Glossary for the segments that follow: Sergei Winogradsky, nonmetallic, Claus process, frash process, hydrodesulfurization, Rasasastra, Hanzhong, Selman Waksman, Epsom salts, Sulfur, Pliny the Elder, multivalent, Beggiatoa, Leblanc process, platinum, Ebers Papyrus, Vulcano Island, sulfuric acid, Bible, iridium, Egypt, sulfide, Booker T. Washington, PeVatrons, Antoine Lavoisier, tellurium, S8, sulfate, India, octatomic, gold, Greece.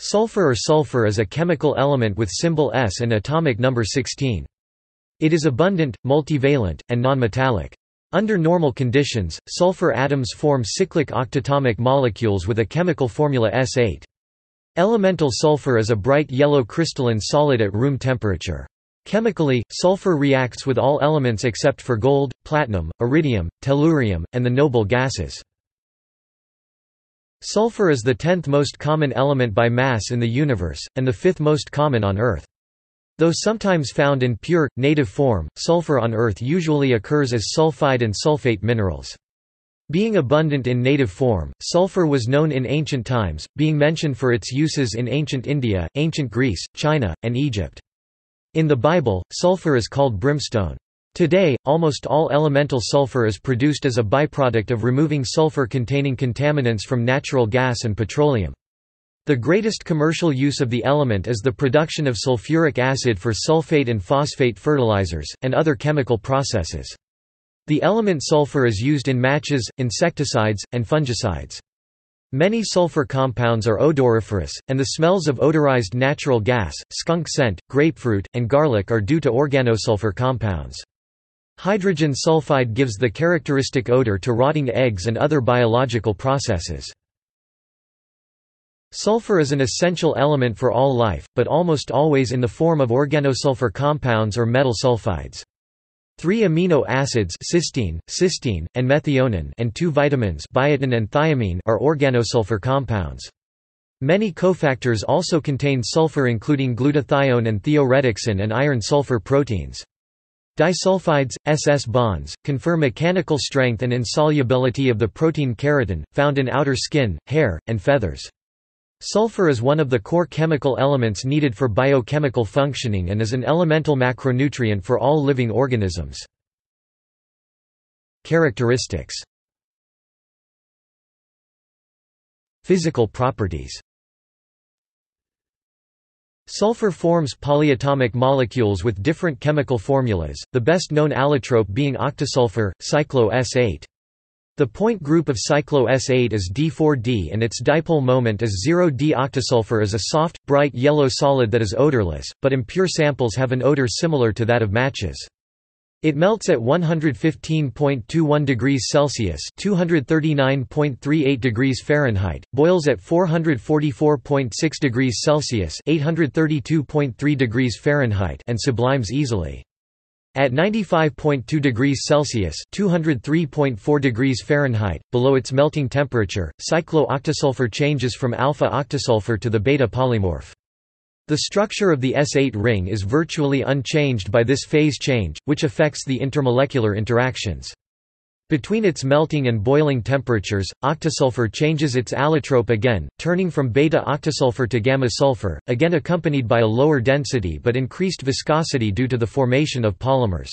Sulfur or sulfur is a chemical element with symbol S and atomic number 16. It is abundant, multivalent, and nonmetallic. Under normal conditions, sulfur atoms form cyclic octatomic molecules with a chemical formula S8. Elemental sulfur is a bright yellow crystalline solid at room temperature. Chemically, sulfur reacts with all elements except for gold, platinum, iridium, tellurium, and the noble gases. Sulfur is the 10th most common element by mass in the universe, and the 5th most common on Earth. Though sometimes found in pure, native form, sulfur on Earth usually occurs as sulfide and sulfate minerals. Being abundant in native form, sulfur was known in ancient times, being mentioned for its uses in ancient India, ancient Greece, China, and Egypt. In the Bible, sulfur is called brimstone. Today, almost all elemental sulfur is produced as a byproduct of removing sulfur-containing contaminants from natural gas and petroleum. The greatest commercial use of the element is the production of sulfuric acid for sulfate and phosphate fertilizers, and other chemical processes. The element sulfur is used in matches, insecticides, and fungicides. Many sulfur compounds are odoriferous, and the smells of odorized natural gas, skunk scent, grapefruit, and garlic are due to organosulfur compounds. Hydrogen sulfide gives the characteristic odor to rotting eggs and other biological processes. Sulfur is an essential element for all life, but almost always in the form of organosulfur compounds or metal sulfides. 3 amino acids cysteine, cysteine, and methionine and 2 vitamins biotin and thiamine are organosulfur compounds. Many cofactors also contain sulfur including glutathione and theoretisin and iron-sulfur proteins. Disulfides, SS bonds, confer mechanical strength and insolubility of the protein keratin, found in outer skin, hair, and feathers. Sulfur is one of the core chemical elements needed for biochemical functioning and is an elemental macronutrient for all living organisms. Characteristics. Physical properties. Sulfur forms polyatomic molecules with different chemical formulas, the best known allotrope being octasulfur, cyclo-S8. The point group of cyclo-S8 is D4D and its dipole moment is 0D. Octasulfur is a soft, bright yellow solid that is odorless, but impure samples have an odor similar to that of matches. It melts at 115.21 degrees Celsius (239.38 degrees Fahrenheit), boils at 444.6 degrees Celsius (832.3 degrees Fahrenheit), and sublimes easily. At 95.2 degrees Celsius (203.4 degrees Fahrenheit), below its melting temperature, cyclo-octasulfur changes from alpha-octasulfur to the beta polymorph. The structure of the S8 ring is virtually unchanged by this phase change, which affects the intermolecular interactions. Between its melting and boiling temperatures, octasulfur changes its allotrope again, turning from beta-octasulfur to gamma-sulfur, again accompanied by a lower density but increased viscosity due to the formation of polymers.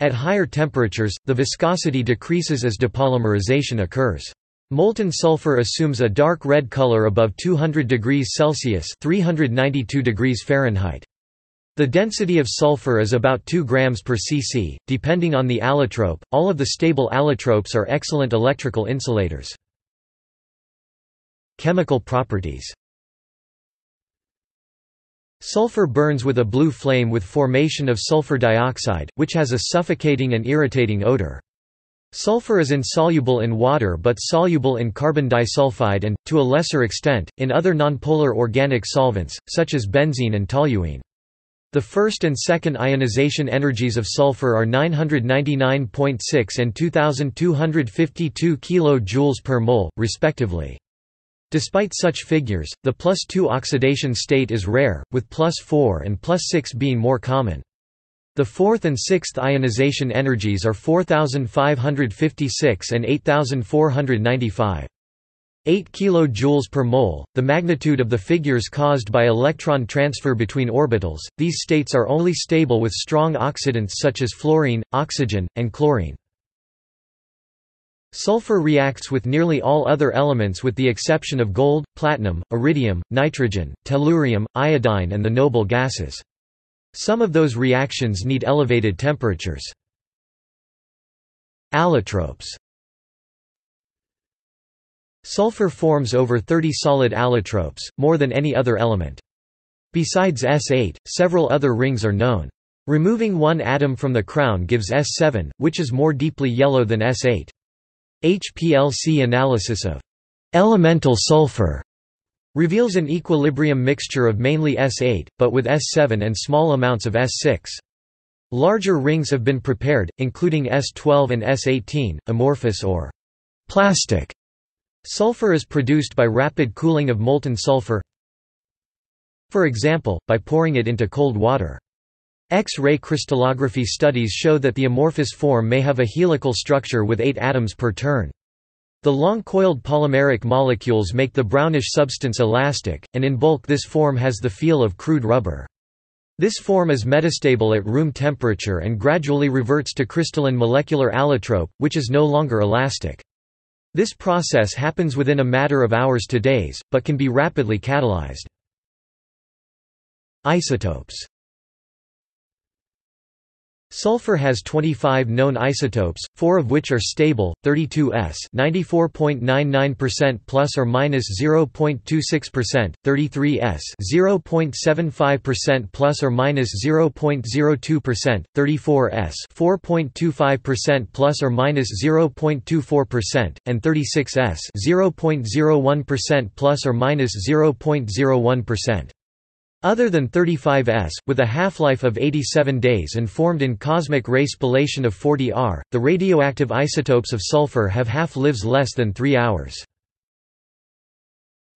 At higher temperatures, the viscosity decreases as depolymerization occurs. Molten sulfur assumes a dark red color above 200 degrees Celsius (392 degrees Fahrenheit). The density of sulfur is about 2 grams per cc, depending on the allotrope. All of the stable allotropes are excellent electrical insulators. Chemical properties. Sulfur burns with a blue flame with formation of sulfur dioxide, which has a suffocating and irritating odor. Sulfur is insoluble in water but soluble in carbon disulfide and, to a lesser extent, in other nonpolar organic solvents, such as benzene and toluene. The first and second ionization energies of sulfur are 999.6 and 2252 kJ per mole, respectively. Despite such figures, the +2 oxidation state is rare, with +4 and +6 being more common. The fourth and sixth ionization energies are 4556 and 8495. 8 kJ per mole, the magnitude of the figures caused by electron transfer between orbitals. These states are only stable with strong oxidants such as fluorine, oxygen, and chlorine. Sulfur reacts with nearly all other elements with the exception of gold, platinum, iridium, nitrogen, tellurium, iodine, and the noble gases. Some of those reactions need elevated temperatures. Allotropes. Sulfur forms over 30 solid allotropes, more than any other element. Besides S8, several other rings are known. Removing one atom from the crown gives S7, which is more deeply yellow than S8. HPLC analysis of elemental sulfur reveals an equilibrium mixture of mainly S8, but with S7 and small amounts of S6. Larger rings have been prepared, including S12 and S18, amorphous or plastic. Sulfur is produced by rapid cooling of molten sulfur, for example, by pouring it into cold water. X-ray crystallography studies show that the amorphous form may have a helical structure with 8 atoms per turn. The long-coiled polymeric molecules make the brownish substance elastic, and in bulk this form has the feel of crude rubber. This form is metastable at room temperature and gradually reverts to crystalline molecular allotrope, which is no longer elastic. This process happens within a matter of hours to days, but can be rapidly catalyzed. Isotopes. Sulfur has 25 known isotopes, 4 of which are stable, 32S 94.99% plus or minus 0.26%, 33S 0.75% plus or minus 0.02%, 34S 4.25% plus or minus 0.24%, and 36S 0.01% plus or minus 0.01%. Other than 35S, with a half-life of 87 days and formed in cosmic ray spallation of 40 R, the radioactive isotopes of sulfur have half-lives less than 3 hours.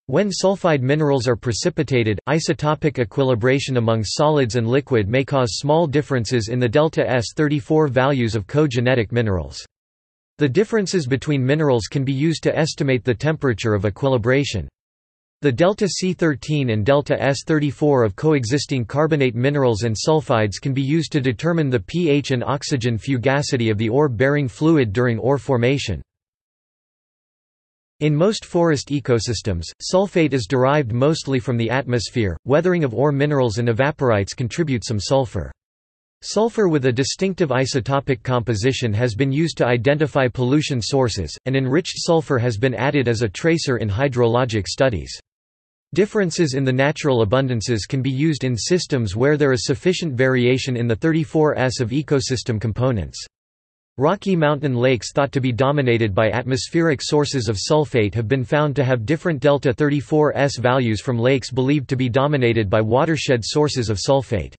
When sulfide minerals are precipitated, isotopic equilibration among solids and liquid may cause small differences in the delta S34 values of cogenetic minerals. The differences between minerals can be used to estimate the temperature of equilibration. The delta C13 and delta S34 of coexisting carbonate minerals and sulfides can be used to determine the pH and oxygen fugacity of the ore-bearing fluid during ore formation. In most forest ecosystems, sulfate is derived mostly from the atmosphere. Weathering of ore minerals and evaporites contribute some sulfur. Sulfur with a distinctive isotopic composition has been used to identify pollution sources, and enriched sulfur has been added as a tracer in hydrologic studies. Differences in the natural abundances can be used in systems where there is sufficient variation in the 34S of ecosystem components. Rocky Mountain lakes thought to be dominated by atmospheric sources of sulfate have been found to have different delta 34S values from lakes believed to be dominated by watershed sources of sulfate.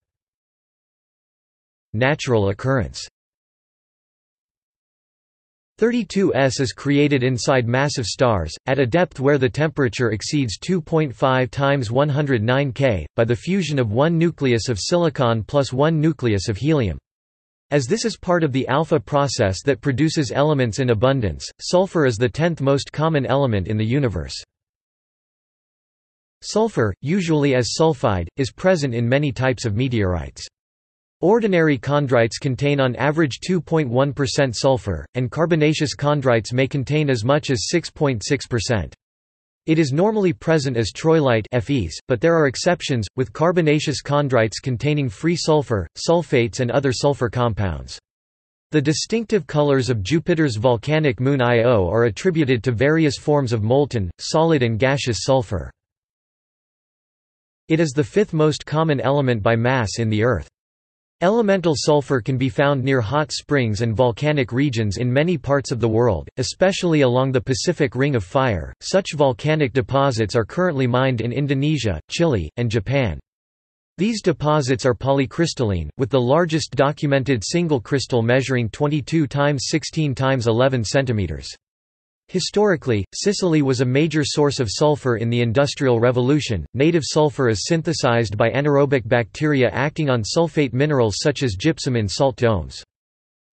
Natural occurrence. 32S is created inside massive stars, at a depth where the temperature exceeds 2.5 times 109 K, by the fusion of one nucleus of silicon plus one nucleus of helium. As this is part of the alpha process that produces elements in abundance, sulfur is the 10th most common element in the universe. Sulfur, usually as sulfide, is present in many types of meteorites. Ordinary chondrites contain on average 2.1% sulfur, and carbonaceous chondrites may contain as much as 6.6%. It is normally present as troilite Fe's, but there are exceptions, with carbonaceous chondrites containing free sulfur, sulfates and other sulfur compounds. The distinctive colors of Jupiter's volcanic moon Io are attributed to various forms of molten, solid and gaseous sulfur. It is the 5th most common element by mass in the Earth. Elemental sulfur can be found near hot springs and volcanic regions in many parts of the world, especially along the Pacific Ring of Fire. Such volcanic deposits are currently mined in Indonesia, Chile, and Japan. These deposits are polycrystalline, with the largest documented single crystal measuring 22 x 16 x 11 cm. Historically, Sicily was a major source of sulfur in the Industrial Revolution. Native sulfur is synthesized by anaerobic bacteria acting on sulfate minerals such as gypsum in salt domes.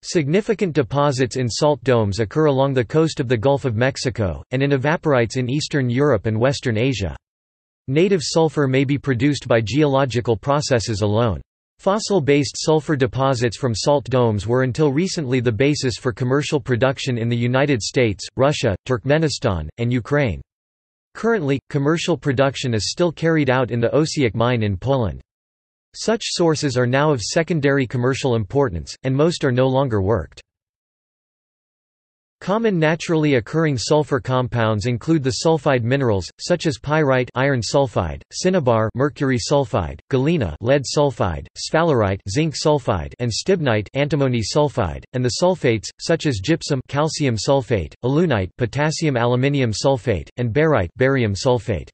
Significant deposits in salt domes occur along the coast of the Gulf of Mexico, and in evaporites in Eastern Europe and Western Asia. Native sulfur may be produced by geological processes alone. Fossil-based sulfur deposits from salt domes were until recently the basis for commercial production in the United States, Russia, Turkmenistan, and Ukraine. Currently, commercial production is still carried out in the Osiek mine in Poland. Such sources are now of secondary commercial importance, and most are no longer worked. Common naturally occurring sulfur compounds include the sulfide minerals such as pyrite (iron sulfide), cinnabar (mercury sulfide), galena (lead sulfide), sphalerite (zinc sulfide), and stibnite (antimony sulfide), and the sulfates such as gypsum (calcium sulfate), alunite (potassium aluminium sulfate), and barite (barium sulfate).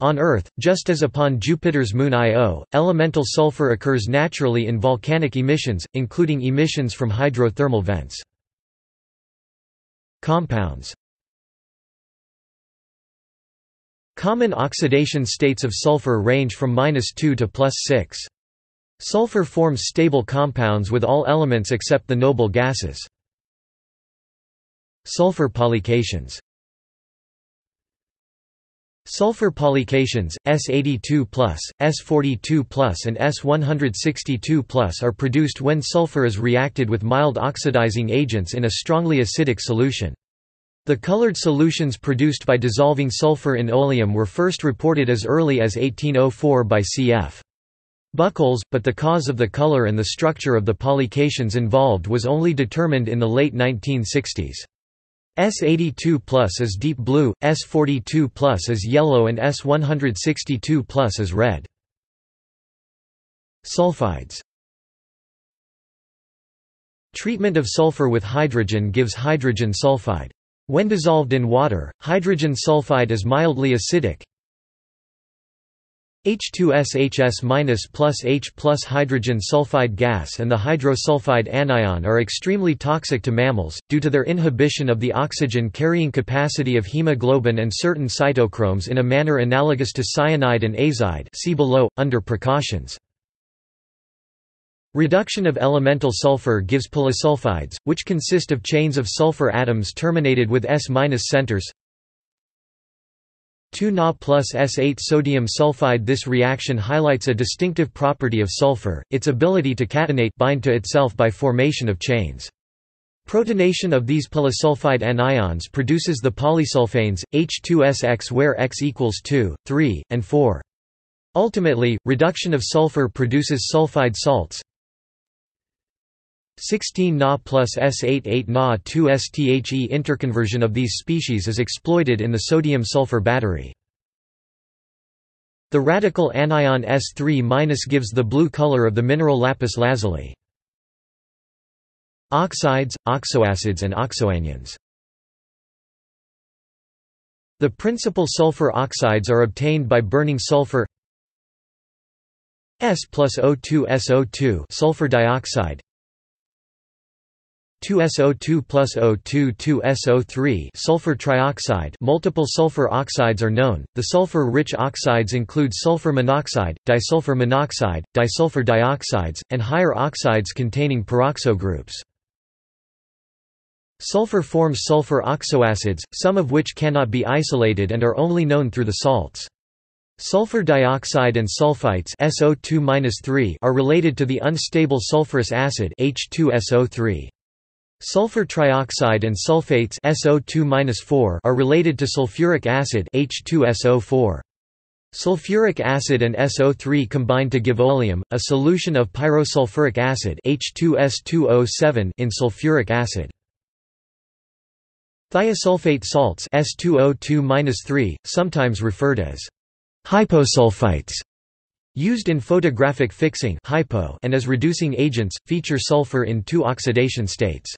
On Earth, just as upon Jupiter's moon Io, elemental sulfur occurs naturally in volcanic emissions, including emissions from hydrothermal vents. Compounds. Common oxidation states of sulfur range from -2 to +6. Sulfur forms stable compounds with all elements except the noble gases. Sulfur polycations. Sulfur polycations, S82+, S42+, and S162+, are produced when sulfur is reacted with mild oxidizing agents in a strongly acidic solution. The colored solutions produced by dissolving sulfur in oleum were first reported as early as 1804 by C.F. Buchholz, but the cause of the color and the structure of the polycations involved was only determined in the late 1960s. S82+ is deep blue, S42+ is yellow, and S162+ is red. Sulfides. Treatment of sulfur with hydrogen gives hydrogen sulfide. When dissolved in water, hydrogen sulfide is mildly acidic. H2SHS- plus H plus hydrogen sulfide gas and the hydrosulfide anion are extremely toxic to mammals, due to their inhibition of the oxygen-carrying capacity of hemoglobin and certain cytochromes in a manner analogous to cyanide and azide. See below, under precautions. Reduction of elemental sulfur gives polysulfides, which consist of chains of sulfur atoms terminated with S- centers. 2Na plus S8 sodium sulfide. This reaction highlights a distinctive property of sulfur, its ability to catenate, bind to itself by formation of chains. Protonation of these polysulfide anions produces the polysulfanes, H2SX, where X equals 2, 3, and 4. Ultimately, reduction of sulfur produces sulfide salts. 16Na plus S8 8Na2STHE. Interconversion of these species is exploited in the sodium-sulfur battery. The radical anion S3- gives the blue color of the mineral lapis lazuli. Oxides, oxoacids, and oxoanions. The principal sulfur oxides are obtained by burning sulfur. S plus O2SO2 sulfur dioxide. 2SO2 plus O2 2SO3 sulfur trioxide. Multiple sulfur oxides are known. The sulfur-rich oxides include sulfur monoxide, disulfur monoxide, disulfur dioxides, and higher oxides containing peroxo groups. Sulfur forms sulfur oxoacids, some of which cannot be isolated and are only known through the salts. Sulfur dioxide and sulfites SO2-3 are related to the unstable sulfurous acid H2SO3. Sulfur trioxide and sulfates SO2-4 are related to sulfuric acid H2SO4. Sulfuric acid and SO3 combine to give oleum, a solution of pyrosulfuric acid H2S2O7 in sulfuric acid. Thiosulfate salts S2O2-3, sometimes referred as hyposulfites, used in photographic fixing and as reducing agents, feature sulfur in two oxidation states.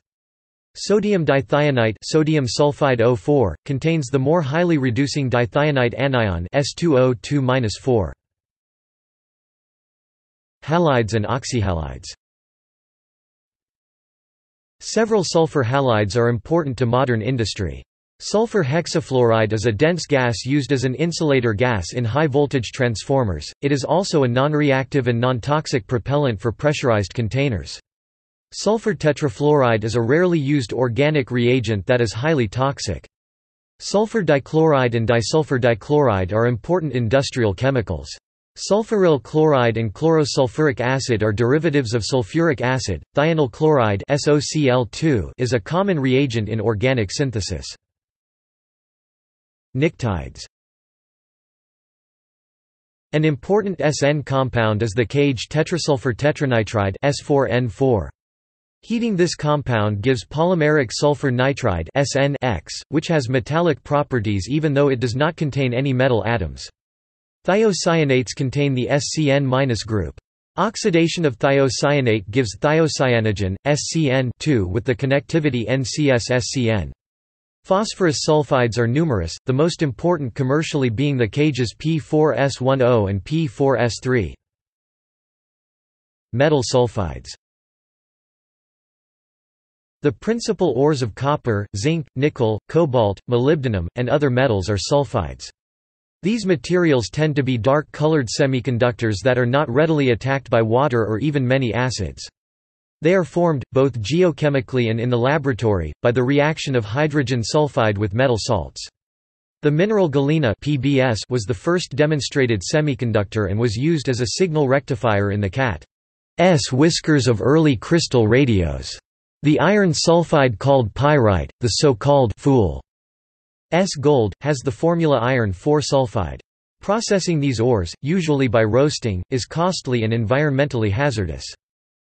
Sodium dithionite sodium sulfide O4, contains the more highly reducing dithionite anion S2O2-4. Halides and oxyhalides. Several sulfur halides are important to modern industry. Sulfur hexafluoride is a dense gas used as an insulator gas in high-voltage transformers. It is also a non-reactive and non-toxic propellant for pressurized containers. Sulfur tetrafluoride is a rarely used organic reagent that is highly toxic. Sulfur dichloride and disulfur dichloride are important industrial chemicals. Sulfuryl chloride and chlorosulfuric acid are derivatives of sulfuric acid. Thionyl chloride (SOCl2) is a common reagent in organic synthesis. Nictides. An important SN compound is the CAGE tetrasulfur tetranitride S4N4. Heating this compound gives polymeric sulfur nitride (SnX), which has metallic properties even though it does not contain any metal atoms. Thiocyanates contain the SCN- group. Oxidation of thiocyanate gives thiocyanogen, SCN2, with the connectivity NCS-SCN. Phosphorus sulfides are numerous, the most important commercially being the cages P4S10 and P4S3. Metal sulfides. The principal ores of copper, zinc, nickel, cobalt, molybdenum, and other metals are sulfides. These materials tend to be dark-colored semiconductors that are not readily attacked by water or even many acids. They are formed, both geochemically and in the laboratory, by the reaction of hydrogen sulfide with metal salts. The mineral galena (PbS) was the first demonstrated semiconductor and was used as a signal rectifier in the cat's whiskers of early crystal radios. The iron sulfide called pyrite, the so-called fool's gold, has the formula iron 4 sulfide. Processing these ores, usually by roasting, is costly and environmentally hazardous.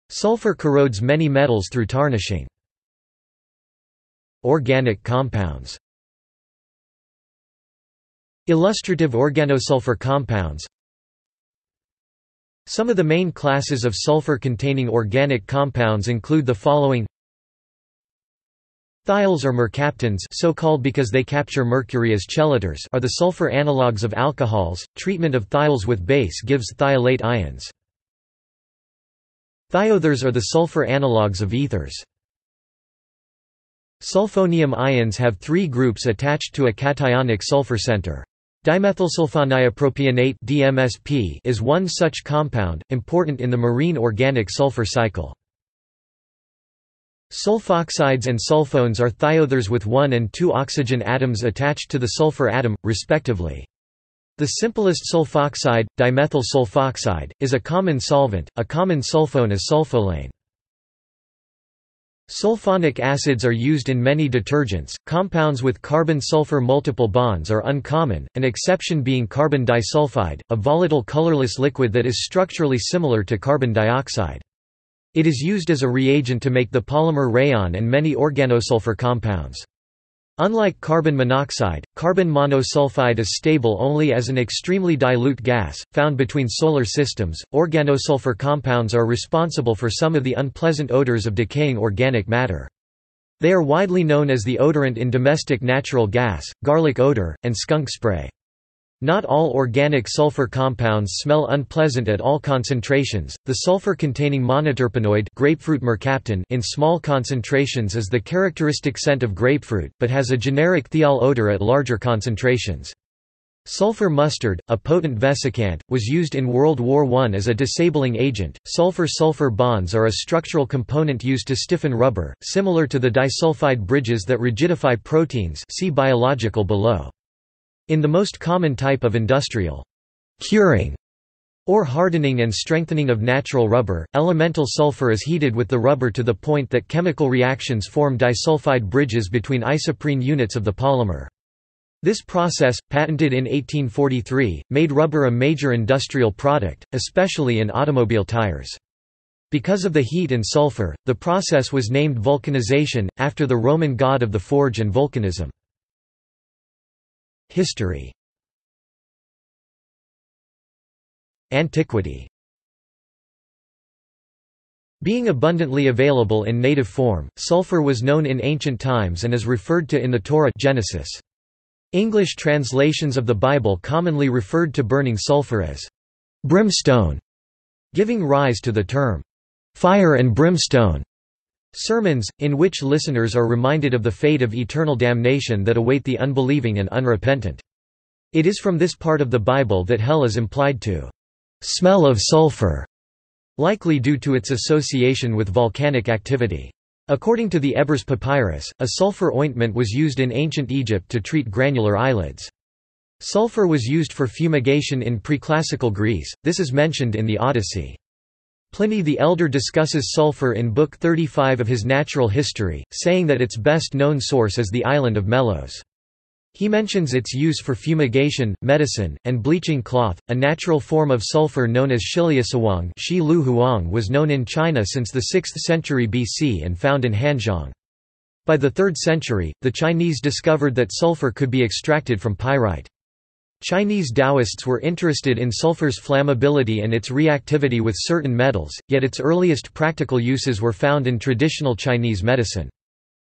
Sulfur corrodes many metals through tarnishing. Organic compounds. Illustrative organosulfur compounds. Some of the main classes of sulfur-containing organic compounds include the following: Thiols or mercaptans, so called because they capture mercury as chelators, are the sulfur analogues of alcohols. Treatment of thiols with base gives thiolate ions. Thioethers are the sulfur analogues of ethers. Sulfonium ions have 3 groups attached to a cationic sulfur center. Dimethylsulfonylpropionate (DMSP) is one such compound, important in the marine organic sulfur cycle. Sulfoxides and sulfones are thioethers with 1 and 2 oxygen atoms attached to the sulfur atom, respectively. The simplest sulfoxide, dimethylsulfoxide, is a common solvent. A common sulfone is sulfolane. Sulfonic acids are used in many detergents. Compounds with carbon-sulfur multiple bonds are uncommon, an exception being carbon disulfide, a volatile colorless liquid that is structurally similar to carbon dioxide. It is used as a reagent to make the polymer rayon and many organosulfur compounds. Unlike carbon monoxide, carbon monosulfide is stable only as an extremely dilute gas, found between solar systems. Organosulfur compounds are responsible for some of the unpleasant odors of decaying organic matter. They are widely known as the odorant in domestic natural gas, garlic odor, and skunk spray. Not all organic sulfur compounds smell unpleasant at all concentrations. The sulfur-containing monoterpenoid grapefruit mercaptan in small concentrations is the characteristic scent of grapefruit, but has a generic thiol odor at larger concentrations. Sulfur mustard, a potent vesicant, was used in World War I as a disabling agent. Sulfur-sulfur bonds are a structural component used to stiffen rubber, similar to the disulfide bridges that rigidify proteins. See biological below. In the most common type of industrial curing or hardening and strengthening of natural rubber, elemental sulfur is heated with the rubber to the point that chemical reactions form disulfide bridges between isoprene units of the polymer. This process, patented in 1843, made rubber a major industrial product, especially in automobile tires. Because of the heat and sulfur, the process was named vulcanization, after the Roman god of the forge and volcanism. History. Antiquity. Being abundantly available in native form, sulfur was known in ancient times and is referred to in the Torah Genesis. English translations of the Bible commonly referred to burning sulfur as brimstone, giving rise to the term fire and brimstone. Sermons, in which listeners are reminded of the fate of eternal damnation that await the unbelieving and unrepentant. It is from this part of the Bible that hell is implied to smell of sulfur, likely due to its association with volcanic activity. According to the Ebers Papyrus, a sulfur ointment was used in ancient Egypt to treat granular eyelids. Sulfur was used for fumigation in preclassical Greece, this is mentioned in the Odyssey. Pliny the Elder discusses sulfur in Book 35 of his Natural History, saying that its best known source is the island of Melos. He mentions its use for fumigation, medicine, and bleaching cloth. A natural form of sulfur known as shiliasawang was known in China since the 6th century BC and found in Hanzhong. By the 3rd century, the Chinese discovered that sulfur could be extracted from pyrite. Chinese Taoists were interested in sulfur's flammability and its reactivity with certain metals, yet its earliest practical uses were found in traditional Chinese medicine.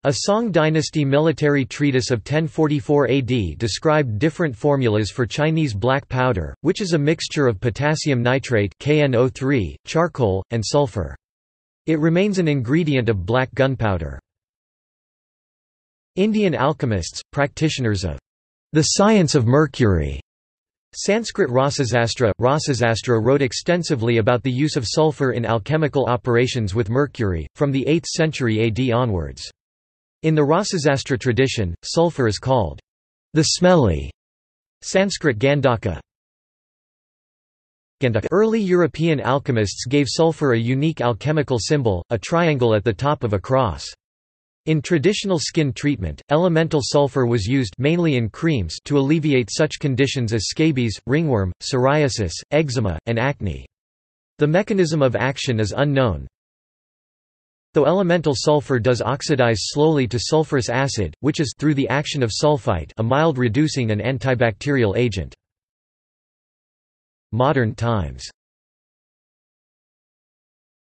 A Song dynasty military treatise of 1044 AD described different formulas for Chinese black powder, which is a mixture of potassium nitrate (KNO3), charcoal, and sulfur. It remains an ingredient of black gunpowder. Indian alchemists, practitioners of the science of mercury. Sanskrit Rasasastra wrote extensively about the use of sulfur in alchemical operations with mercury, from the 8th century AD onwards. In the Rasasastra tradition, sulfur is called the smelly, Sanskrit gandhaka. Early European alchemists gave sulfur a unique alchemical symbol, a triangle at the top of a cross. In traditional skin treatment, elemental sulfur was used mainly in creams to alleviate such conditions as scabies, ringworm, psoriasis, eczema, and acne. The mechanism of action is unknown. Though elemental sulfur does oxidize slowly to sulfurous acid, which is through the action of sulfite a mild reducing and antibacterial agent. Modern times.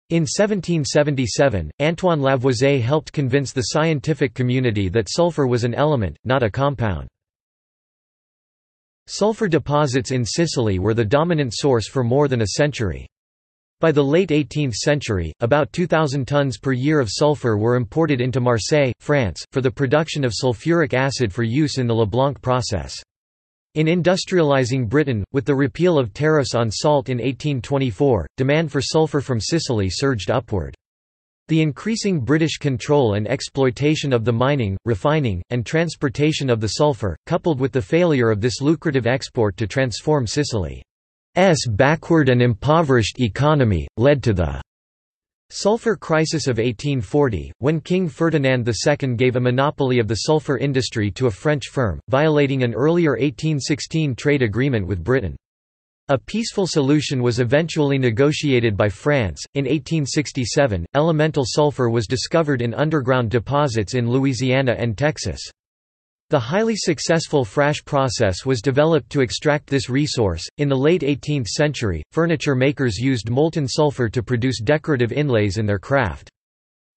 In 1777, Antoine Lavoisier helped convince the scientific community that sulfur was an element, not a compound. Sulfur deposits in Sicily were the dominant source for more than a century. By the late 18th century, about 2,000 tons per year of sulfur were imported into Marseille, France, for the production of sulfuric acid for use in the Leblanc process. In industrializing Britain, with the repeal of tariffs on salt in 1824, demand for sulfur from Sicily surged upward. The increasing British control and exploitation of the mining, refining, and transportation of the sulfur, coupled with the failure of this lucrative export to transform Sicily. S backward and impoverished economy, led to the sulfur crisis of 1840, when King Ferdinand II gave a monopoly of the sulfur industry to a French firm, violating an earlier 1816 trade agreement with Britain. A peaceful solution was eventually negotiated by France. In 1867, elemental sulfur was discovered in underground deposits in Louisiana and Texas. The highly successful frash process was developed to extract this resource. In the late 18th century, furniture makers used molten sulfur to produce decorative inlays in their craft.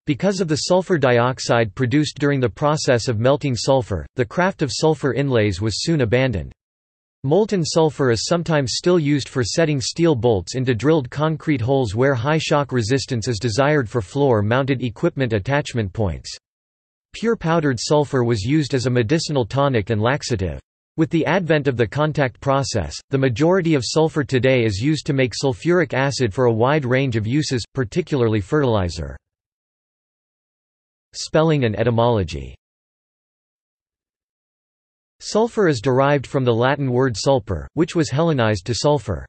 Because of the sulfur dioxide produced during the process of melting sulfur, the craft of sulfur inlays was soon abandoned. Molten sulfur is sometimes still used for setting steel bolts into drilled concrete holes where high shock resistance is desired for floor-mounted equipment attachment points. Pure powdered sulfur was used as a medicinal tonic and laxative. With the advent of the contact process, the majority of sulfur today is used to make sulfuric acid for a wide range of uses, particularly fertilizer. Spelling and etymology. Sulfur is derived from the Latin word sulpur, which was Hellenized to sulfur.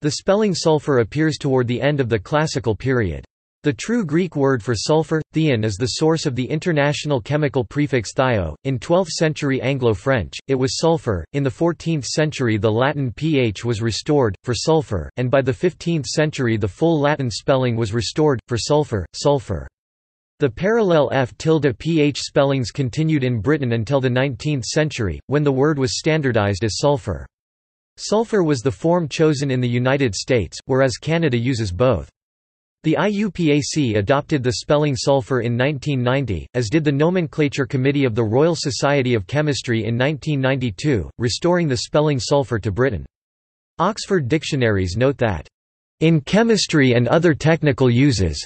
The spelling sulfur appears toward the end of the classical period. The true Greek word for sulfur, theon, is the source of the international chemical prefix thio. In 12th century Anglo-French, it was sulfur. In the 14th century, the Latin ph was restored for sulfur, and by the 15th century, the full Latin spelling was restored for sulfur, sulfur. The parallel f-tilde-ph spellings continued in Britain until the 19th century, when the word was standardized as sulfur. Sulfur was the form chosen in the United States, whereas Canada uses both. The IUPAC adopted the spelling sulfur in 1990, as did the Nomenclature Committee of the Royal Society of Chemistry in 1992, restoring the spelling sulfur to Britain. Oxford dictionaries note that, "...in chemistry and other technical uses,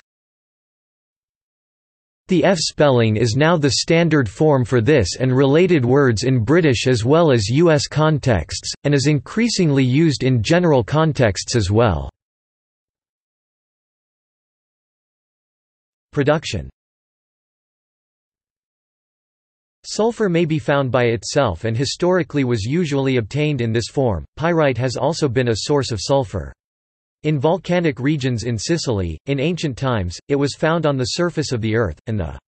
the F spelling is now the standard form for this and related words in British as well as US contexts, and is increasingly used in general contexts as well." Production. Sulfur may be found by itself and historically was usually obtained in this form. Pyrite has also been a source of sulfur. In volcanic regions in Sicily, in ancient times, it was found on the surface of the earth, and the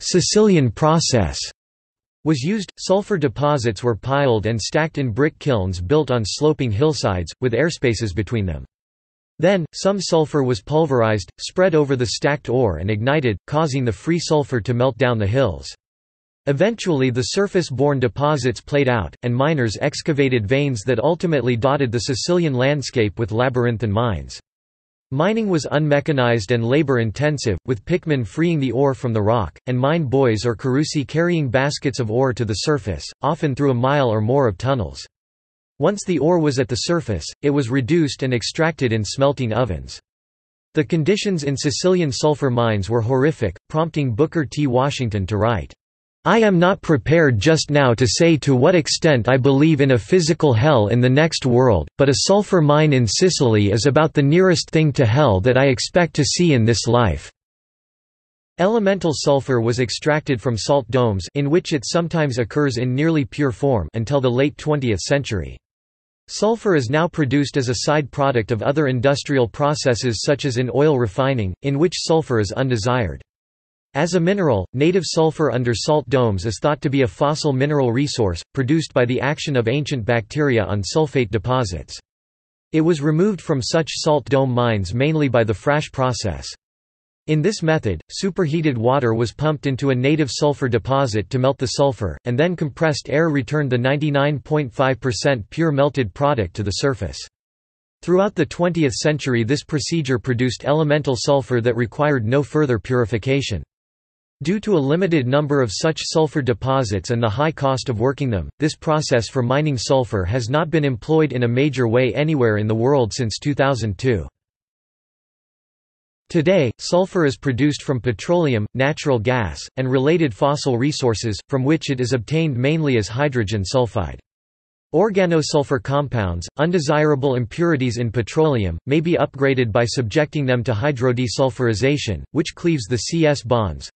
Sicilian process was used. Sulfur deposits were piled and stacked in brick kilns built on sloping hillsides, with airspaces between them. Then, some sulfur was pulverized, spread over the stacked ore and ignited, causing the free sulfur to melt down the hills. Eventually the surface-borne deposits played out, and miners excavated veins that ultimately dotted the Sicilian landscape with labyrinthine mines. Mining was unmechanized and labor-intensive, with pickmen freeing the ore from the rock, and mine boys or carusi carrying baskets of ore to the surface, often through a mile or more of tunnels. Once the ore was at the surface, it was reduced and extracted in smelting ovens. The conditions in Sicilian sulfur mines were horrific, prompting Booker T. Washington to write, "I am not prepared just now to say to what extent I believe in a physical hell in the next world, but a sulfur mine in Sicily is about the nearest thing to hell that I expect to see in this life." Elemental sulfur was extracted from salt domes, in which it sometimes occurs in nearly pure form, until the late 20th century. Sulfur is now produced as a side product of other industrial processes such as in oil refining, in which sulfur is undesired. As a mineral, native sulfur under salt domes is thought to be a fossil mineral resource, produced by the action of ancient bacteria on sulfate deposits. It was removed from such salt dome mines mainly by the frash process. In this method, superheated water was pumped into a native sulfur deposit to melt the sulfur, and then compressed air returned the 99.5% pure melted product to the surface. Throughout the 20th century, this procedure produced elemental sulfur that required no further purification. Due to a limited number of such sulfur deposits and the high cost of working them, this process for mining sulfur has not been employed in a major way anywhere in the world since 2002. Today, sulfur is produced from petroleum, natural gas, and related fossil resources, from which it is obtained mainly as hydrogen sulfide. Organosulfur compounds, undesirable impurities in petroleum, may be upgraded by subjecting them to hydrodesulfurization, which cleaves the CS bonds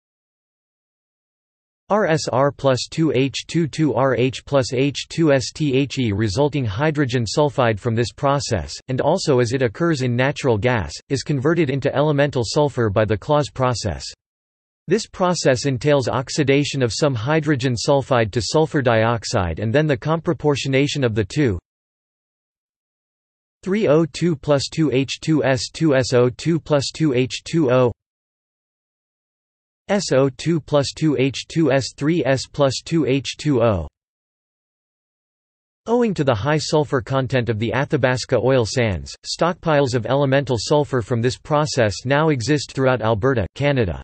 RSR+2H2 2RH+H2STHE, resulting hydrogen sulfide from this process, and also as it occurs in natural gas, is converted into elemental sulfur by the Claus process. This process entails oxidation of some hydrogen sulfide to sulfur dioxide and then the comproportionation of the two. 3O2 + 2H2S2SO2 + 2H2O, SO2 + 2H2S3S + 2H2O. Owing to the high sulfur content of the Athabasca oil sands, stockpiles of elemental sulfur from this process now exist throughout Alberta, Canada.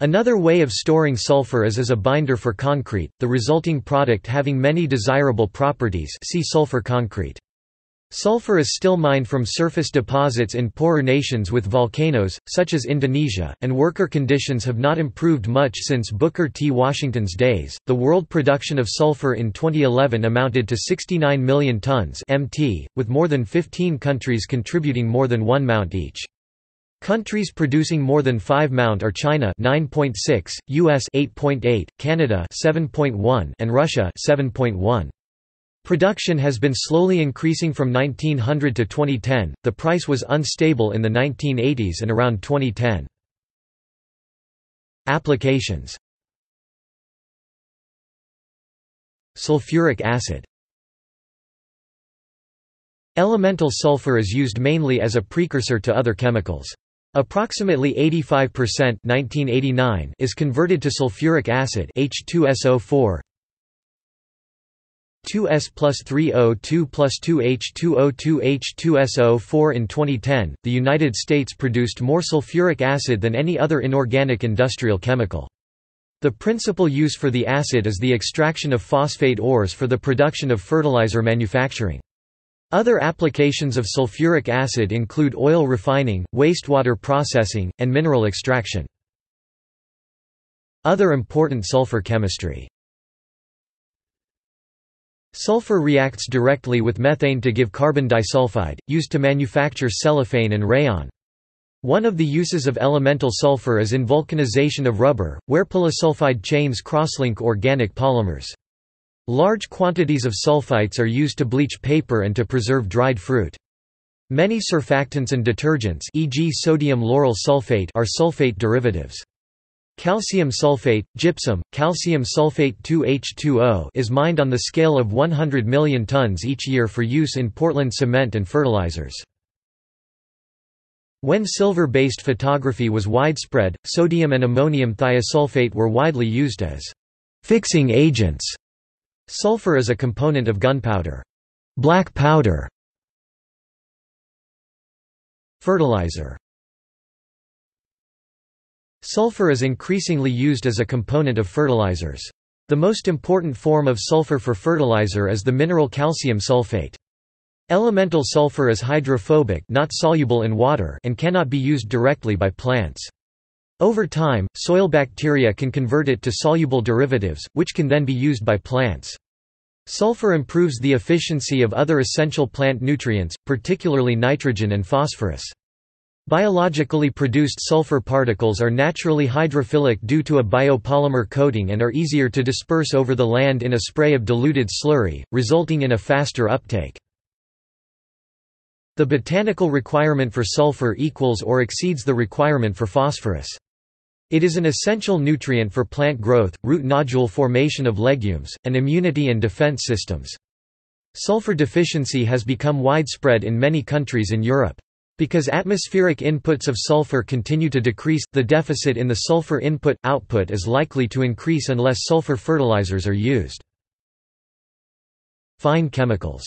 Another way of storing sulfur is as a binder for concrete, the resulting product having many desirable properties. See sulfur concrete. Sulfur is still mined from surface deposits in poorer nations with volcanoes, such as Indonesia, and worker conditions have not improved much since Booker T. Washington's days. The world production of sulfur in 2011 amounted to 69 million tons (mt), with more than 15 countries contributing more than 1 mount each. Countries producing more than 5 mount are China 9.6, US 8.8, Canada 7.1, and Russia 7.1. Production has been slowly increasing from 1900 to 2010. The price was unstable in the 1980s and around 2010. Applications: sulfuric acid. Elemental sulfur is used mainly as a precursor to other chemicals. Approximately 85% (1989) is converted to sulfuric acid (H2SO4). 2S + 3O2 + 2H2O2 H2SO4. In 2010, the United States produced more sulfuric acid than any other inorganic industrial chemical. The principal use for the acid is the extraction of phosphate ores for the production of fertilizer manufacturing. Other applications of sulfuric acid include oil refining, wastewater processing, and mineral extraction. Other important sulfur chemistry. Sulfur reacts directly with methane to give carbon disulfide, used to manufacture cellophane and rayon. One of the uses of elemental sulfur is in vulcanization of rubber, where polysulfide chains crosslink organic polymers. Large quantities of sulfites are used to bleach paper and to preserve dried fruit. Many surfactants and detergents, e.g. sodium lauryl sulfate, are sulfate derivatives. Calcium sulfate, gypsum, calcium sulfate 2H2O is mined on the scale of 100 million tons each year for use in Portland cement and fertilizers. When silver-based photography was widespread, sodium and ammonium thiosulfate were widely used as fixing agents. Sulfur is a component of gunpowder. Black powder. Fertilizer. Sulfur is increasingly used as a component of fertilizers. The most important form of sulfur for fertilizer is the mineral calcium sulfate. Elemental sulfur is hydrophobic, not soluble in water, and cannot be used directly by plants. Over time, soil bacteria can convert it to soluble derivatives, which can then be used by plants. Sulfur improves the efficiency of other essential plant nutrients, particularly nitrogen and phosphorus. Biologically produced sulfur particles are naturally hydrophilic due to a biopolymer coating and are easier to disperse over the land in a spray of diluted slurry, resulting in a faster uptake. The botanical requirement for sulfur equals or exceeds the requirement for phosphorus. It is an essential nutrient for plant growth, root nodule formation of legumes, and immunity and defense systems. Sulfur deficiency has become widespread in many countries in Europe. Because atmospheric inputs of sulfur continue to decrease, the deficit in the sulfur input-output is likely to increase unless sulfur fertilizers are used. Fine chemicals.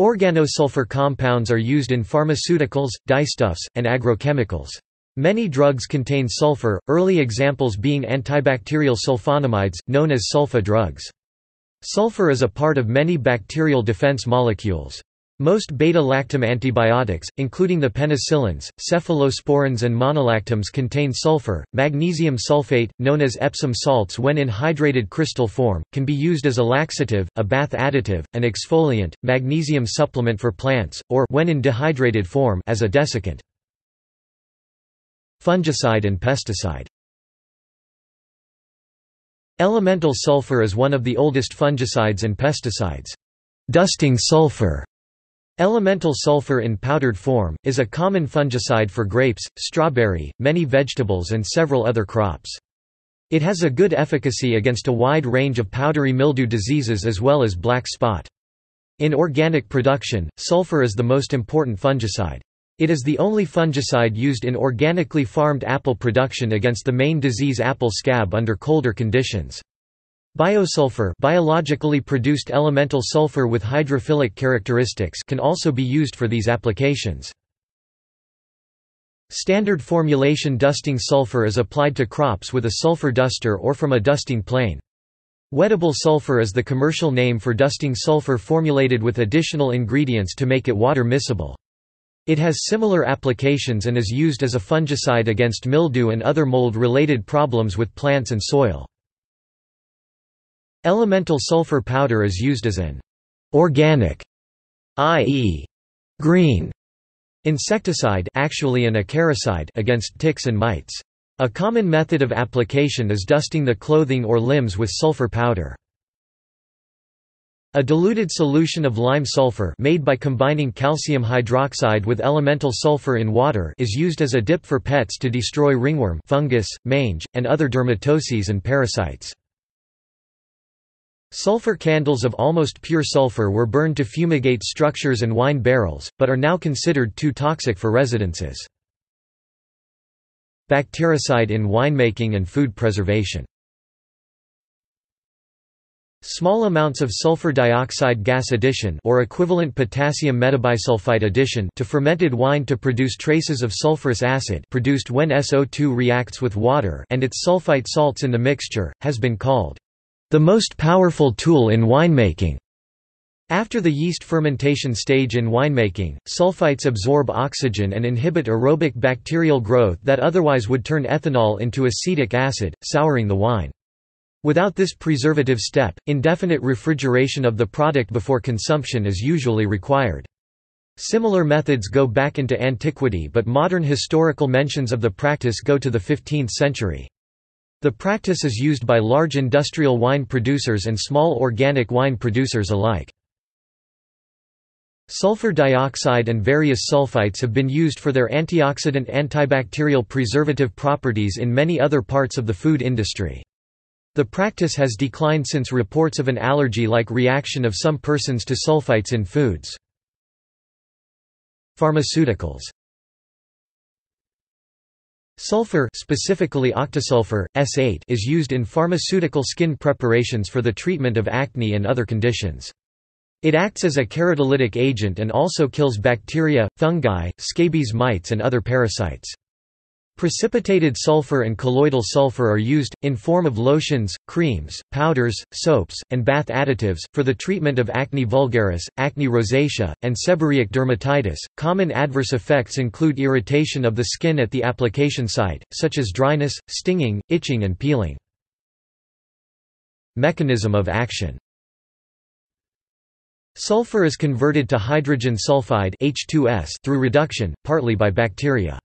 Organosulfur compounds are used in pharmaceuticals, dyestuffs, and agrochemicals. Many drugs contain sulfur, early examples being antibacterial sulfonamides, known as sulfa drugs. Sulfur is a part of many bacterial defense molecules. Most beta-lactam antibiotics, including the penicillins, cephalosporins and monolactams contain sulfur. Magnesium sulfate, known as Epsom salts when in hydrated crystal form, can be used as a laxative, a bath additive, an exfoliant, magnesium supplement for plants, or when in dehydrated form as a desiccant. Fungicide and pesticide. Elemental sulfur is one of the oldest fungicides and pesticides. Dusting sulfur. Elemental sulfur in powdered form, is a common fungicide for grapes, strawberry, many vegetables and several other crops. It has a good efficacy against a wide range of powdery mildew diseases as well as black spot. In organic production, sulfur is the most important fungicide. It is the only fungicide used in organically farmed apple production against the main disease apple scab under colder conditions. Biosulfur, biologically produced elemental sulfur with hydrophilic characteristics, can also be used for these applications. Standard formulation dusting sulfur is applied to crops with a sulfur duster or from a dusting plane. Wettable sulfur is the commercial name for dusting sulfur formulated with additional ingredients to make it water miscible. It has similar applications and is used as a fungicide against mildew and other mold-related problems with plants and soil. Elemental sulfur powder is used as an organic, i.e. green, insecticide, actually an acaricide, against ticks and mites. A common method of application is dusting the clothing or limbs with sulfur powder. A diluted solution of lime sulfur made by combining calcium hydroxide with elemental sulfur in water is used as a dip for pets to destroy ringworm, fungus, mange, and other dermatoses and parasites. Sulfur candles of almost pure sulfur were burned to fumigate structures and wine barrels, but are now considered too toxic for residences. Bactericide in winemaking and food preservation. Small amounts of sulfur dioxide gas addition or equivalent potassium metabisulfite addition to fermented wine to produce traces of sulfurous acid produced when SO2 reacts with water and its sulfite salts in the mixture, has been called the most powerful tool in winemaking. After the yeast fermentation stage in winemaking, sulfites absorb oxygen and inhibit aerobic bacterial growth that otherwise would turn ethanol into acetic acid, souring the wine. Without this preservative step, indefinite refrigeration of the product before consumption is usually required. Similar methods go back into antiquity, but modern historical mentions of the practice go to the 15th century. The practice is used by large industrial wine producers and small organic wine producers alike. Sulfur dioxide and various sulfites have been used for their antioxidant antibacterial preservative properties in many other parts of the food industry. The practice has declined since reports of an allergy-like reaction of some persons to sulfites in foods. Pharmaceuticals. Sulfur, specifically octasulfur, S8, is used in pharmaceutical skin preparations for the treatment of acne and other conditions. It acts as a keratolytic agent and also kills bacteria, fungi, scabies mites and other parasites. Precipitated sulfur and colloidal sulfur are used, in form of lotions, creams, powders, soaps, and bath additives, for the treatment of acne vulgaris, acne rosacea, and seborrheic dermatitis. Common adverse effects include irritation of the skin at the application site, such as dryness, stinging, itching, and peeling. Mechanism of action. Sulfur is converted to hydrogen sulfide (H2S) through reduction, partly by bacteria.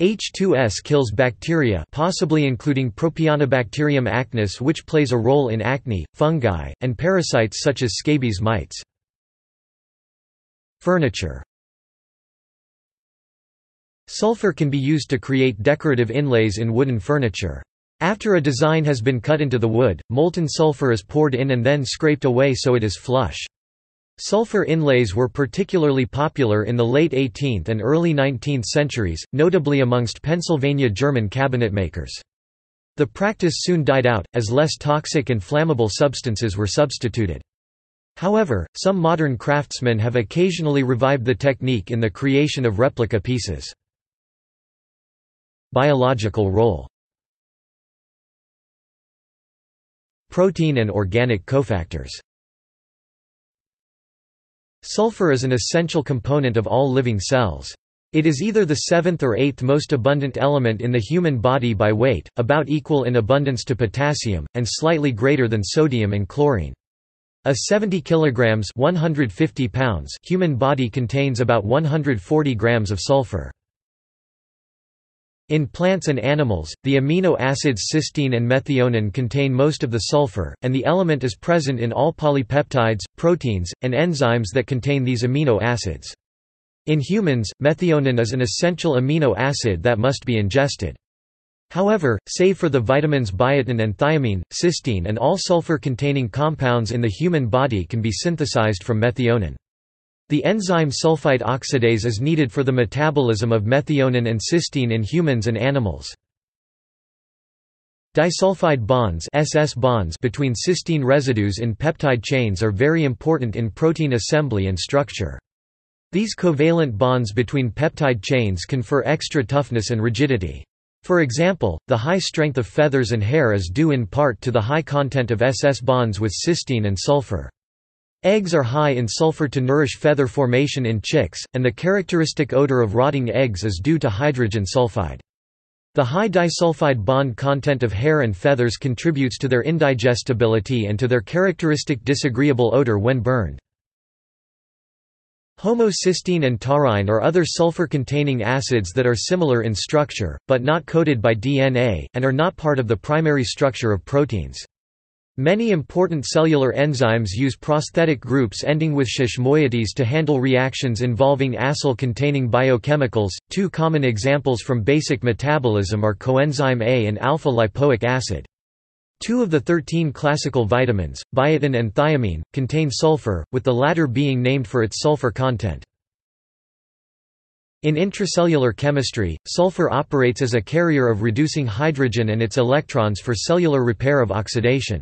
H2S kills bacteria, possibly including Propionibacterium acnes, which plays a role in acne, fungi, and parasites such as scabies mites. Furniture. Sulfur can be used to create decorative inlays in wooden furniture. After a design has been cut into the wood, molten sulfur is poured in and then scraped away so it is flush. Sulfur inlays were particularly popular in the late 18th and early 19th centuries, notably amongst Pennsylvania German cabinetmakers. The practice soon died out, as less toxic and flammable substances were substituted. However, some modern craftsmen have occasionally revived the technique in the creation of replica pieces. Biological role. Protein and organic cofactors. Sulfur is an essential component of all living cells. It is either the seventh or eighth most abundant element in the human body by weight, about equal in abundance to potassium, and slightly greater than sodium and chlorine. A 70 kg (150 pounds) human body contains about 140 grams of sulfur. In plants and animals, the amino acids cysteine and methionine contain most of the sulfur, and the element is present in all polypeptides, proteins, and enzymes that contain these amino acids. In humans, methionine is an essential amino acid that must be ingested. However, save for the vitamins biotin and thiamine, cysteine and all sulfur-containing compounds in the human body can be synthesized from methionine. The enzyme sulfite oxidase is needed for the metabolism of methionine and cysteine in humans and animals. Disulfide bonds (SS bonds) between cysteine residues in peptide chains are very important in protein assembly and structure. These covalent bonds between peptide chains confer extra toughness and rigidity. For example, the high strength of feathers and hair is due in part to the high content of SS bonds with cysteine and sulfur. Eggs are high in sulfur to nourish feather formation in chicks, and the characteristic odor of rotting eggs is due to hydrogen sulfide. The high disulfide bond content of hair and feathers contributes to their indigestibility and to their characteristic disagreeable odor when burned. Homocysteine and taurine are other sulfur-containing acids that are similar in structure, but not coded by DNA, and are not part of the primary structure of proteins. Many important cellular enzymes use prosthetic groups ending with -ish moieties to handle reactions involving acyl-containing biochemicals. Two common examples from basic metabolism are coenzyme A and alpha-lipoic acid. Two of the 13 classical vitamins, biotin and thiamine, contain sulfur, with the latter being named for its sulfur content. In intracellular chemistry, sulfur operates as a carrier of reducing hydrogen and its electrons for cellular repair of oxidation.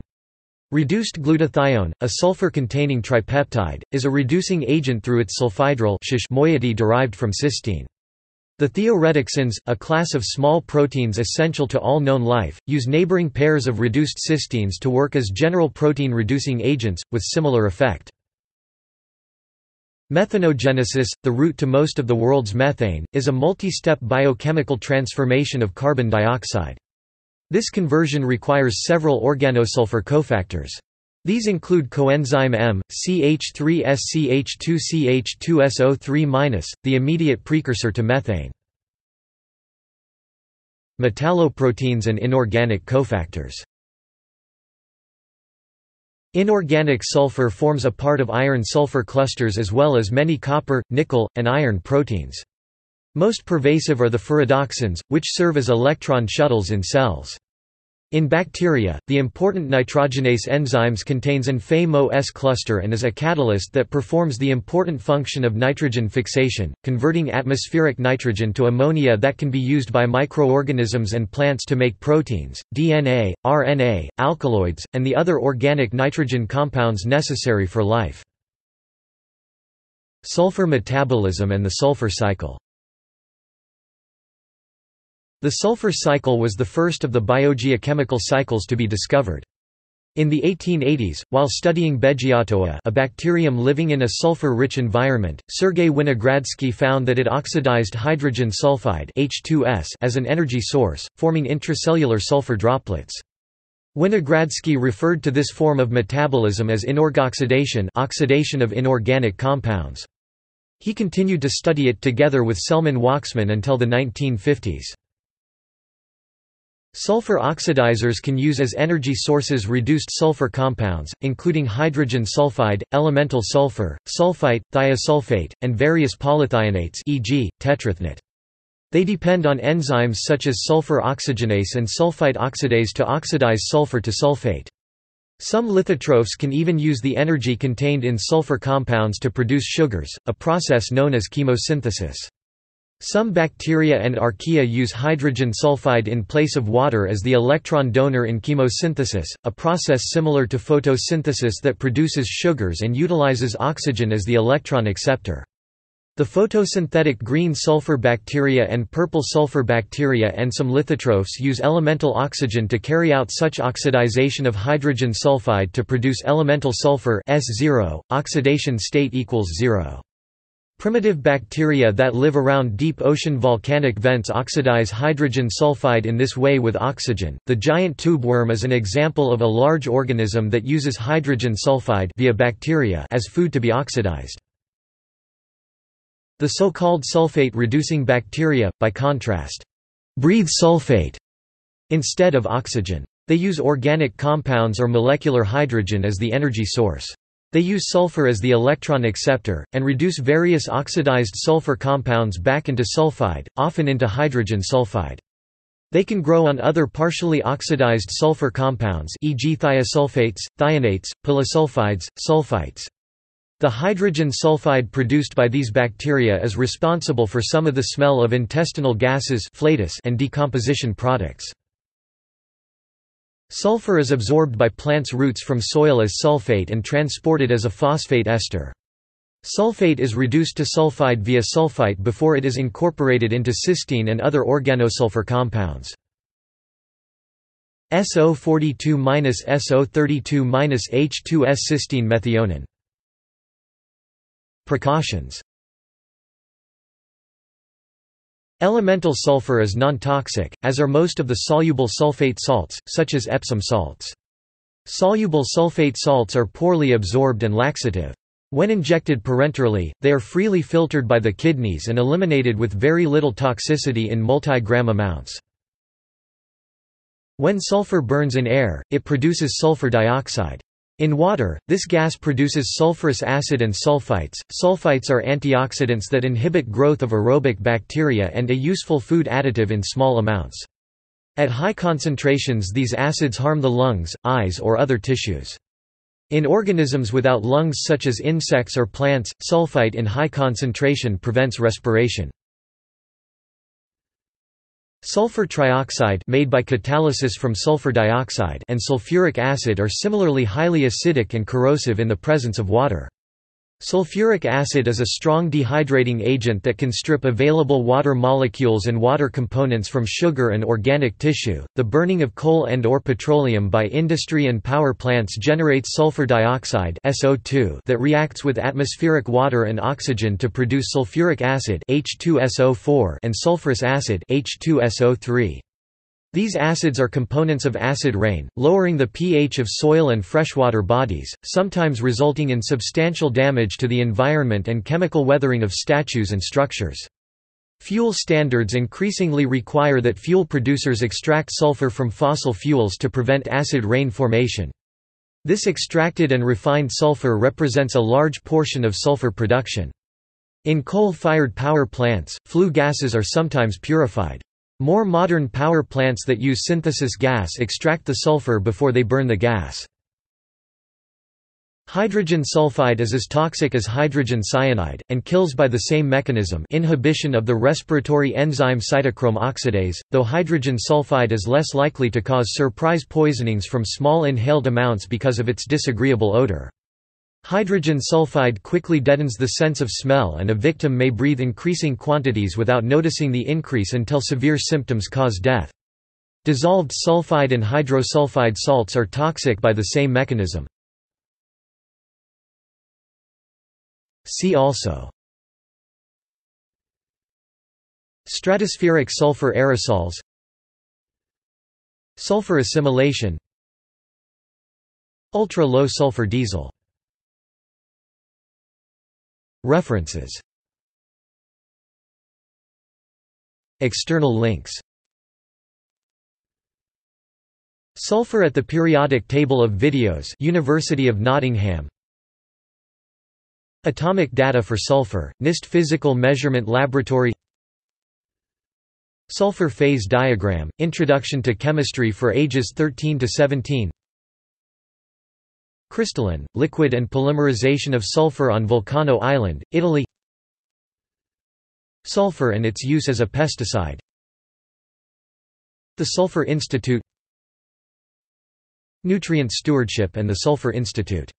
Reduced glutathione, a sulfur-containing tripeptide, is a reducing agent through its sulfhydryl moiety derived from cysteine. The theoreticsins, a class of small proteins essential to all known life, use neighboring pairs of reduced cysteines to work as general protein-reducing agents, with similar effect. Methanogenesis, the route to most of the world's methane, is a multi-step biochemical transformation of carbon dioxide. This conversion requires several organosulfur cofactors. These include coenzyme M, CH3SCH2CH2SO3-, the immediate precursor to methane. Metalloproteins and inorganic cofactors. Inorganic sulfur forms a part of iron-sulfur clusters as well as many copper, nickel, and iron proteins. Most pervasive are the ferredoxins, which serve as electron shuttles in cells. In bacteria, the important nitrogenase enzymes contains an Fe-Mo-S cluster and is a catalyst that performs the important function of nitrogen fixation, converting atmospheric nitrogen to ammonia that can be used by microorganisms and plants to make proteins, DNA, RNA, alkaloids, and the other organic nitrogen compounds necessary for life. Sulfur metabolism and the sulfur cycle. The sulfur cycle was the first of the biogeochemical cycles to be discovered. In the 1880s, while studying Beggiatoa, a bacterium living in a sulfur-rich environment, Sergei Winogradsky found that it oxidized hydrogen sulfide (H2S) as an energy source, forming intracellular sulfur droplets. Winogradsky referred to this form of metabolism as inorgoxidation, oxidation of inorganic compounds. He continued to study it together with Selman Waksman until the 1950s. Sulfur oxidizers can use as energy sources reduced sulfur compounds, including hydrogen sulfide, elemental sulfur, sulfite, thiosulfate, and various polythionates, e.g., tetrathionate. They depend on enzymes such as sulfur oxygenase and sulfite oxidase to oxidize sulfur to sulfate. Some lithotrophs can even use the energy contained in sulfur compounds to produce sugars, a process known as chemosynthesis. Some bacteria and archaea use hydrogen sulfide in place of water as the electron donor in chemosynthesis, a process similar to photosynthesis that produces sugars and utilizes oxygen as the electron acceptor. The photosynthetic green sulfur bacteria and purple sulfur bacteria and some lithotrophs use elemental oxygen to carry out such oxidization of hydrogen sulfide to produce elemental sulfur S0, oxidation state equals 0. Primitive bacteria that live around deep ocean volcanic vents oxidize hydrogen sulfide in this way with oxygen. The giant tube worm is an example of a large organism that uses hydrogen sulfide via bacteria as food to be oxidized. The so-called sulfate-reducing bacteria, by contrast, breathe sulfate instead of oxygen. They use organic compounds or molecular hydrogen as the energy source. They use sulfur as the electron acceptor, and reduce various oxidized sulfur compounds back into sulfide, often into hydrogen sulfide. They can grow on other partially oxidized sulfur compounds, e.g. thiosulfates, thionates, polysulfides, sulfites. The hydrogen sulfide produced by these bacteria is responsible for some of the smell of intestinal gases and decomposition products. Sulfur is absorbed by plants' roots from soil as sulfate and transported as a phosphate ester. Sulfate is reduced to sulfide via sulfite before it is incorporated into cysteine and other organosulfur compounds. SO42-SO32-H2S cysteine methionine. Precautions. Elemental sulfur is non-toxic, as are most of the soluble sulfate salts, such as Epsom salts. Soluble sulfate salts are poorly absorbed and laxative. When injected parenterally, they are freely filtered by the kidneys and eliminated with very little toxicity in multi-gram amounts. When sulfur burns in air, it produces sulfur dioxide. In water, this gas produces sulfurous acid and sulfites. Sulfites are antioxidants that inhibit growth of aerobic bacteria and a useful food additive in small amounts. At high concentrations, these acids harm the lungs, eyes, or other tissues. In organisms without lungs, such as insects or plants, sulfite in high concentration prevents respiration. Sulfur trioxide made by catalysis from sulfur dioxide and sulfuric acid are similarly highly acidic and corrosive in the presence of water. Sulfuric acid is a strong dehydrating agent that can strip available water molecules and water components from sugar and organic tissue. The burning of coal and/or petroleum by industry and power plants generates sulfur dioxide (SO2) that reacts with atmospheric water and oxygen to produce sulfuric acid (H2SO4) and sulfurous acid (H2SO3). These acids are components of acid rain, lowering the pH of soil and freshwater bodies, sometimes resulting in substantial damage to the environment and chemical weathering of statues and structures. Fuel standards increasingly require that fuel producers extract sulfur from fossil fuels to prevent acid rain formation. This extracted and refined sulfur represents a large portion of sulfur production. In coal-fired power plants, flue gases are sometimes purified. More modern power plants that use synthesis gas extract the sulfur before they burn the gas. Hydrogen sulfide is as toxic as hydrogen cyanide, and kills by the same mechanism, inhibition of the respiratory enzyme cytochrome oxidase, though hydrogen sulfide is less likely to cause surprise poisonings from small inhaled amounts because of its disagreeable odor. Hydrogen sulfide quickly deadens the sense of smell, and a victim may breathe increasing quantities without noticing the increase until severe symptoms cause death. Dissolved sulfide and hydrosulfide salts are toxic by the same mechanism. See also: stratospheric sulfur aerosols, sulfur assimilation, ultra-low sulfur diesel. References. External links: Sulfur at the Periodic Table of Videos, University of Nottingham. Atomic data for sulfur, NIST Physical Measurement Laboratory. Sulfur phase diagram, Introduction to Chemistry for ages 13 to 17. Crystalline, liquid and polymerization of sulfur on Vulcano Island, Italy. Sulfur and its use as a pesticide. The Sulfur Institute. Nutrient stewardship and the Sulfur Institute.